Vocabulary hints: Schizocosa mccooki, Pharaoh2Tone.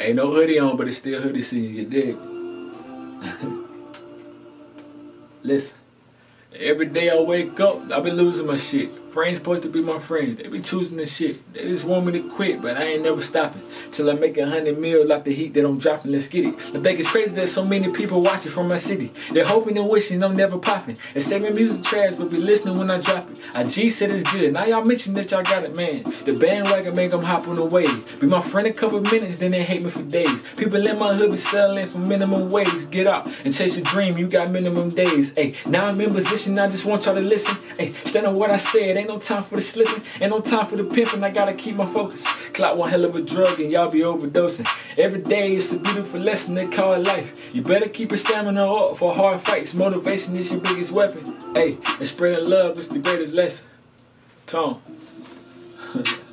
Ain't no hoodie on, but it's still hoodie season, you dig? Listen, every day I wake up, I be losing my shit. Friends supposed to be my friends, they be choosing this shit. They just want me to quit, but I ain't never stopping. Till I make 100 mil like the heat that I'm dropping, let's get it. I think it's crazy that so many people watching from my city. They're hoping and wishing I'm never popping. And saving music trash, but be listening when I drop it. I G said it's good, now y'all mention that y'all got it, man. The bandwagon make them hop on the wave. Be my friend a couple minutes, then they hate me for days. People in my hood be selling for minimum wage. Get out and chase a dream, you got minimum days. Ayy, now I'm in position. I just want y'all to listen. Hey, stand on what I said. Ain't no time for the slipping. Ain't no time for the pimping. I gotta keep my focus. Clock one hell of a drug and y'all be overdosing. Every day it's a beautiful lesson they call it life. You better keep your stamina up for hard fights. Motivation is your biggest weapon. Hey, and spreading love is the greatest lesson. Tone.